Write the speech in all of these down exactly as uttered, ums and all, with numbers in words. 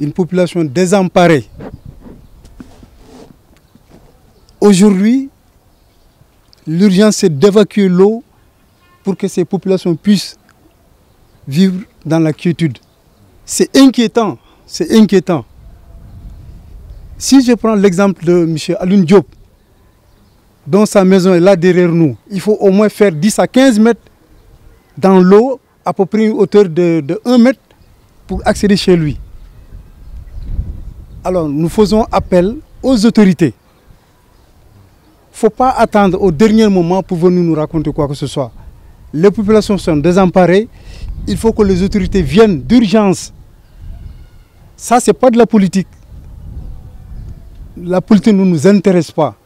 une population désemparée. Aujourd'hui, l'urgence c'est d'évacuer l'eau pour que ces populations puissent vivre dans la quiétude. C'est inquiétant, c'est inquiétant. Si je prends l'exemple de M. Alioune Diop, dont sa maison est là derrière nous, il faut au moins faire dix à quinze mètres dans l'eau, à peu près une hauteur de, de un mètre, pour accéder chez lui. Alors nous faisons appel aux autorités. Il ne faut pas attendre au dernier moment pour venir nous raconter quoi que ce soit. Les populations sont désemparées. Il faut que les autorités viennent d'urgence. Ça, ce n'est pas de la politique. La politique ne nous intéresse pas.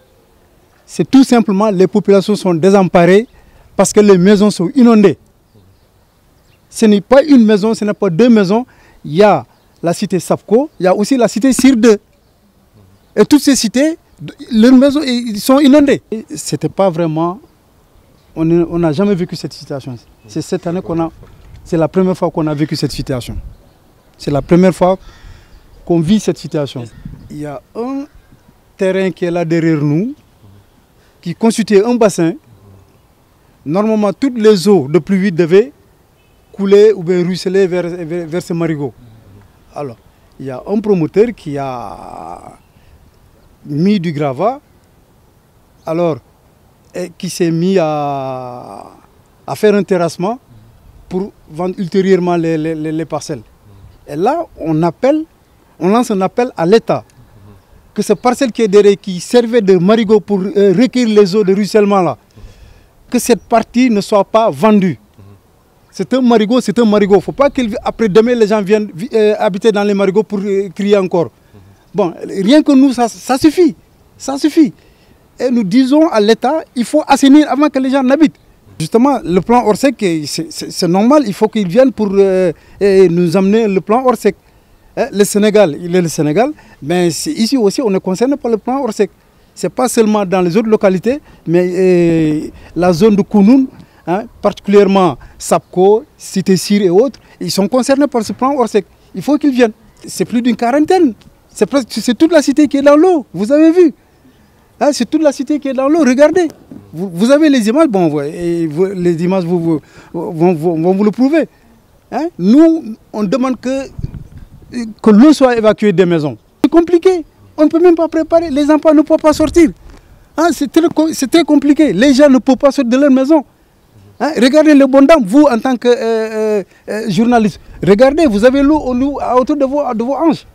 C'est tout simplement les populations sont désemparées parce que les maisons sont inondées. Ce n'est pas une maison, ce n'est pas deux maisons. Il y a la cité SAPCO, il y a aussi la cité Sirde. Et toutes ces cités, leurs maisons ils sont inondées. C'était pas vraiment... On n'a jamais vécu cette situation. C'est cette année qu'on a... C'est la première fois qu'on a vécu cette situation. C'est la première fois qu'on vit cette situation. Il y a un terrain qui est là derrière nous, qui constituait un bassin. Normalement, toutes les eaux de pluie devaient couler ou bien ruisseler vers, vers, vers ce marigot. Alors, il y a un promoteur qui a mis du gravat, alors, et qui s'est mis à, à faire un terrassement pour vendre ultérieurement les, les, les parcelles. Et là, on appelle, on lance un appel à l'État que ce parcelle qui est derrière, qui servait de marigot pour euh, recueillir les eaux de ruissellement là, que cette partie ne soit pas vendue. C'est un marigot, c'est un marigot. Il ne faut pas qu'après demain les gens viennent euh, habiter dans les marigots pour euh, crier encore. Bon, rien que nous, ça, ça suffit. Ça suffit. Et nous disons à l'État, il faut assainir avant que les gens n'habitent. Justement, le plan Orsec, c'est normal, il faut qu'ils viennent pour euh, nous amener le plan Orsec. Le Sénégal, il est le Sénégal, mais ici aussi, on est concerné par le plan Orsec. Ce n'est pas seulement dans les autres localités, mais euh, la zone de Kounoun, hein, particulièrement SAPCO, Cité-Sir et autres, ils sont concernés par ce plan Orsec. Il faut qu'ils viennent. C'est plus d'une quarantaine. C'est toute la cité qui est dans l'eau, vous avez vu. Hein, c'est toute la cité qui est dans l'eau, regardez. Vous, vous avez les images, bon, et vous, les images vous, vous, vont, vont, vont vous le prouver. Hein? Nous, on demande que, que l'eau soit évacuée des maisons. C'est compliqué, on ne peut même pas préparer, les enfants ne peuvent pas sortir. Hein? C'est très, très compliqué, les gens ne peuvent pas sortir de leur maison. Hein? Regardez le bon dame, vous en tant que euh, euh, journaliste, regardez, vous avez l'eau autour de vos, de vos hanches.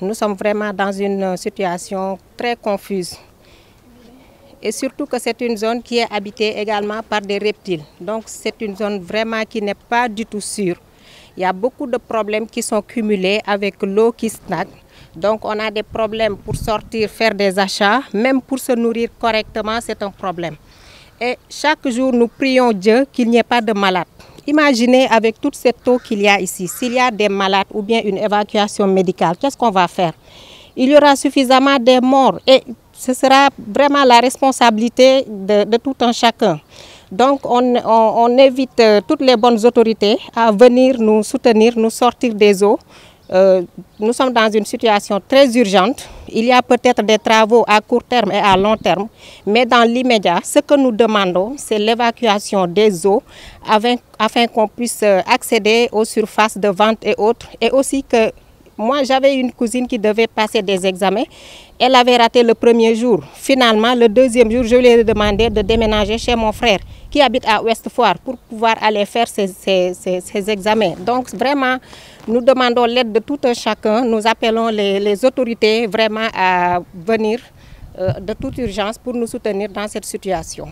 Nous sommes vraiment dans une situation très confuse. Et surtout que c'est une zone qui est habitée également par des reptiles. Donc c'est une zone vraiment qui n'est pas du tout sûre. Il y a beaucoup de problèmes qui sont cumulés avec l'eau qui stagne. Donc on a des problèmes pour sortir, faire des achats. Même pour se nourrir correctement, c'est un problème. Et chaque jour, nous prions Dieu qu'il n'y ait pas de malades. Imaginez avec toute cette eau qu'il y a ici, s'il y a des malades ou bien une évacuation médicale, qu'est-ce qu'on va faire? Il y aura suffisamment de morts et ce sera vraiment la responsabilité de, de tout un chacun. Donc on, on, on invite toutes les bonnes autorités à venir nous soutenir, nous sortir des eaux. Euh, nous sommes dans une situation très urgente. Il y a peut-être des travaux à court terme et à long terme, mais dans l'immédiat, ce que nous demandons, c'est l'évacuation des eaux afin, afin qu'on puisse accéder aux surfaces de vente et autres. Et aussi que moi, j'avais une cousine qui devait passer des examens. Elle avait raté le premier jour. Finalement, le deuxième jour, je lui ai demandé de déménager chez mon frère qui habite à Ouest-Foire pour pouvoir aller faire ses, ses, ses, ses examens. Donc vraiment, nous demandons l'aide de tout un chacun. Nous appelons les, les autorités vraiment à venir euh, de toute urgence pour nous soutenir dans cette situation.